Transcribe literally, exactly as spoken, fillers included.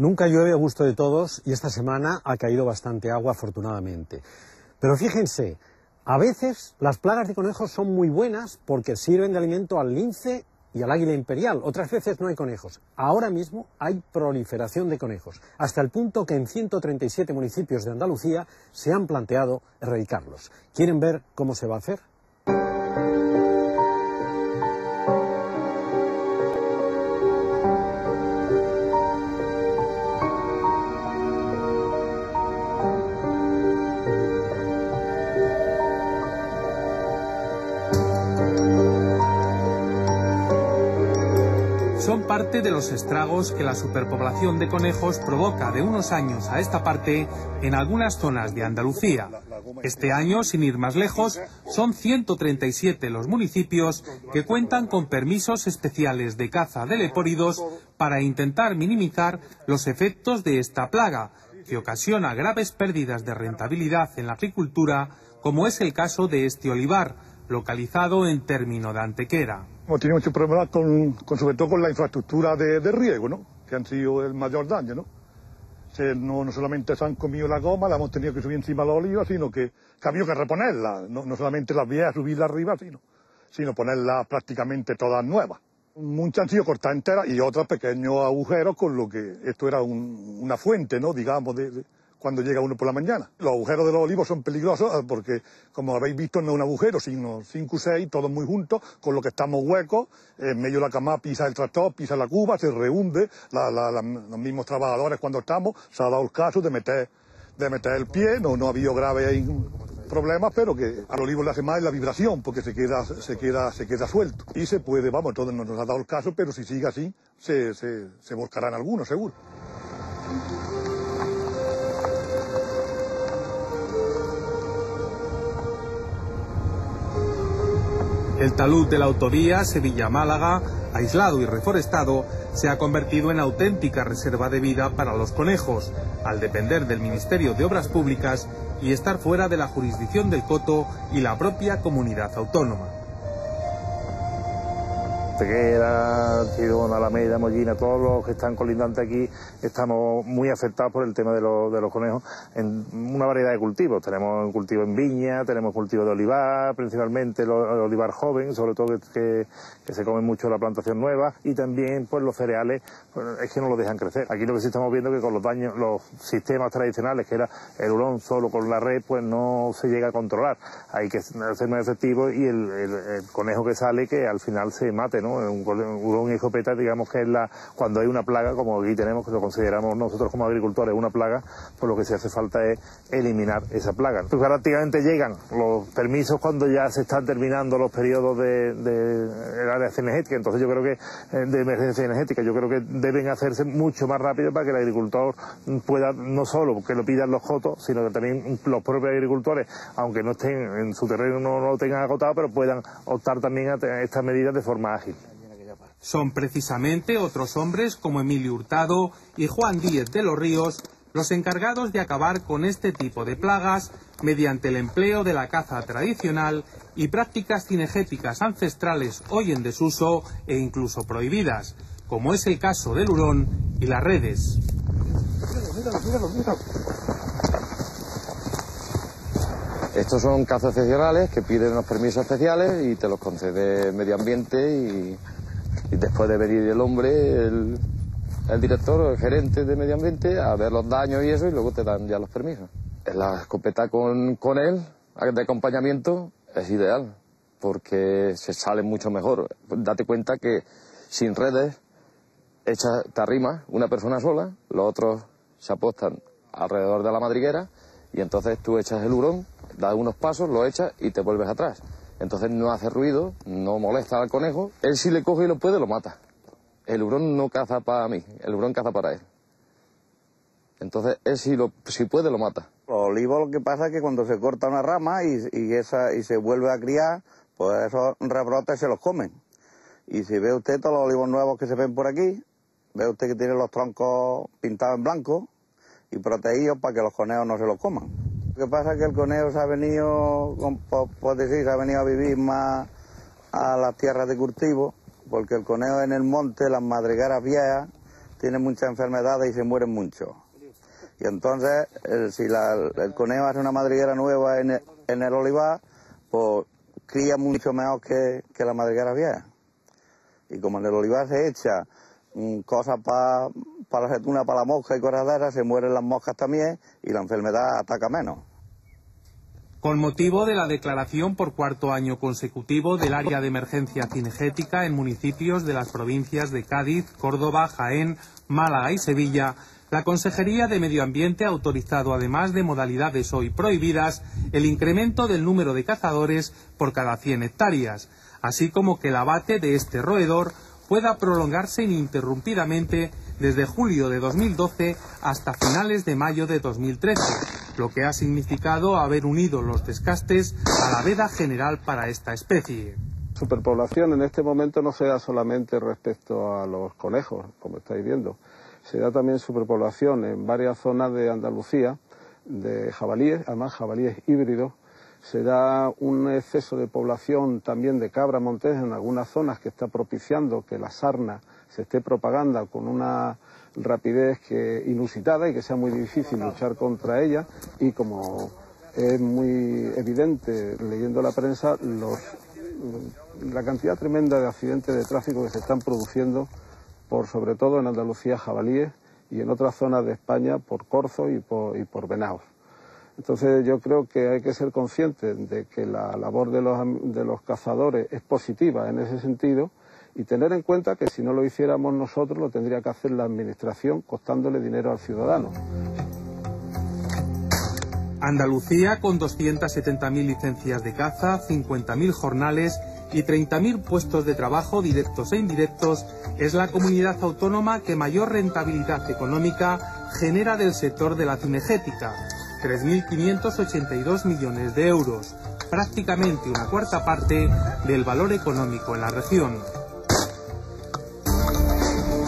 Nunca llueve a gusto de todos y esta semana ha caído bastante agua, afortunadamente. Pero fíjense, a veces las plagas de conejos son muy buenas porque sirven de alimento al lince y al águila imperial. Otras veces no hay conejos. Ahora mismo hay proliferación de conejos, hasta el punto que en ciento treinta y siete municipios de Andalucía se han planteado erradicarlos. ¿Quieren ver cómo se va a hacer? Son parte de los estragos que la superpoblación de conejos provoca de unos años a esta parte en algunas zonas de Andalucía. Este año, sin ir más lejos, son ciento treinta y siete los municipios que cuentan con permisos especiales de caza de lepóridos para intentar minimizar los efectos de esta plaga, que ocasiona graves pérdidas de rentabilidad en la agricultura, como es el caso de este olivar, localizado en término de Antequera. Hemos tenido muchos problemas con, con, sobre todo con la infraestructura de, de riego, ¿no?, que han sido el mayor daño, ¿no? Se, no, no solamente se han comido la goma, la hemos tenido que subir encima de la oliva, sino que, que ha habido que reponerla, no, no solamente las vías subirla arriba, sino, sino ponerlas prácticamente todas nuevas. Muchas han sido cortadas enteras y otras pequeños agujeros, con lo que esto era un, una fuente, ¿no?, digamos, de, de cuando llega uno por la mañana. Los agujeros de los olivos son peligrosos porque, como habéis visto, no es un agujero, sino cinco o seis, todos muy juntos, con lo que estamos huecos, en medio de la cama pisa el tractor, pisa la cuba, se rehunde, la, la, la, los mismos trabajadores cuando estamos, se ha dado el caso de meter, de meter el pie, no, no ha habido graves problemas, pero que al olivo le hace más la vibración, porque se queda, se queda, se queda suelto. Y se puede, vamos, entonces no nos ha dado el caso, pero si sigue así, se, se, se volcarán algunos, seguro. El talud de la autovía Sevilla-Málaga, aislado y reforestado, se ha convertido en auténtica reserva de vida para los conejos, al depender del Ministerio de Obras Públicas y estar fuera de la jurisdicción del coto y la propia comunidad autónoma. Antequera, Tirón, Alameda, Mollina, todos los que están colindantes aquí estamos muy afectados por el tema de los, de los conejos en una variedad de cultivos. Tenemos un cultivo en viña, tenemos cultivo de olivar, principalmente el olivar joven, sobre todo que, que se come mucho la plantación nueva, y también pues los cereales, pues, es que no los dejan crecer. Aquí lo que sí estamos viendo es que con los daños, los sistemas tradicionales, que era el hurón solo con la red, pues no se llega a controlar. Hay que ser más efectivos y el, el, el conejo que sale, que al final se mate, ¿no? Un hurón y escopeta, digamos que es la, cuando hay una plaga, como aquí tenemos, que lo consideramos nosotros como agricultores una plaga, pues lo que se hace falta es eliminar esa plaga. Pues prácticamente llegan los permisos cuando ya se están terminando los periodos de, de, de área cinegética, entonces yo creo que de emergencia energética, yo creo que deben hacerse mucho más rápido para que el agricultor pueda, no solo que lo pidan los cotos, sino que también los propios agricultores, aunque no estén en su terreno, no, no lo tengan agotado, pero puedan optar también a estas medidas de forma ágil. Son precisamente otros hombres como Emilio Hurtado y Juan Díez de los Ríos los encargados de acabar con este tipo de plagas mediante el empleo de la caza tradicional y prácticas cinegéticas ancestrales hoy en desuso e incluso prohibidas, como es el caso del hurón y las redes. Míralo, míralo, míralo, míralo. Estos son cazas excepcionales que piden unos permisos especiales y te los concede el medio ambiente y... Y después de venir el hombre, el, el director o el gerente de medio ambiente a ver los daños y eso, y luego te dan ya los permisos. La escopeta con, con él, de acompañamiento, es ideal, porque se sale mucho mejor. Date cuenta que sin redes, echa, te arrimas una persona sola, los otros se apostan alrededor de la madriguera, y entonces tú echas el hurón, das unos pasos, lo echas y te vuelves atrás. Entonces no hace ruido, no molesta al conejo. Él si le coge y lo puede, lo mata. El hurón no caza para mí, el hurón caza para él. Entonces él si, lo, si puede, lo mata. Los olivos, lo que pasa es que cuando se corta una rama y, y, esa, y se vuelve a criar, pues esos rebrotes se los comen. Y si ve usted todos los olivos nuevos que se ven por aquí, ve usted que tiene los troncos pintados en blanco y protegidos para que los conejos no se los coman. Lo que pasa es que el conejo se ha venido, pues decir, se ha venido a vivir más a las tierras de cultivo, porque el conejo en el monte, las madrigueras viejas, tienen muchas enfermedades y se mueren muchos. Y entonces, el, si la, el conejo hace una madriguera nueva en el, en el olivar, pues cría mucho mejor que, que la madriguera vieja. Y como en el olivar se echa um, cosas para pa la aceituna, para la mosca y corredera, se mueren las moscas también y la enfermedad ataca menos. Con motivo de la declaración por cuarto año consecutivo del área de emergencia cinegética en municipios de las provincias de Cádiz, Córdoba, Jaén, Málaga y Sevilla, la Consejería de Medio Ambiente ha autorizado, además de modalidades hoy prohibidas, el incremento del número de cazadores por cada cien hectáreas, así como que el abate de este roedor pueda prolongarse ininterrumpidamente desde julio de dos mil doce hasta finales de mayo de dos mil trece, lo que ha significado haber unido los descastes a la veda general para esta especie. Superpoblación en este momento no se da solamente respecto a los conejos, como estáis viendo, se da también superpoblación en varias zonas de Andalucía, de jabalíes, además jabalíes híbridos, se da un exceso de población también de cabra montés en algunas zonas que está propiciando que la sarna se esté propagando con una rapidez que inusitada y que sea muy difícil luchar contra ella, y como es muy evidente leyendo la prensa, los, la cantidad tremenda de accidentes de tráfico que se están produciendo por, sobre todo en Andalucía, jabalíes, y en otras zonas de España por corzos y por, y por venados. Entonces yo creo que hay que ser conscientes de que la labor de los, de los cazadores es positiva en ese sentido, y tener en cuenta que si no lo hiciéramos nosotros lo tendría que hacer la administración costándole dinero al ciudadano. Andalucía, con doscientas setenta mil licencias de caza, cincuenta mil jornales y treinta mil puestos de trabajo directos e indirectos, es la comunidad autónoma que mayor rentabilidad económica genera del sector de la cinegética, tres mil quinientos ochenta y dos millones de euros, prácticamente una cuarta parte del valor económico en la región.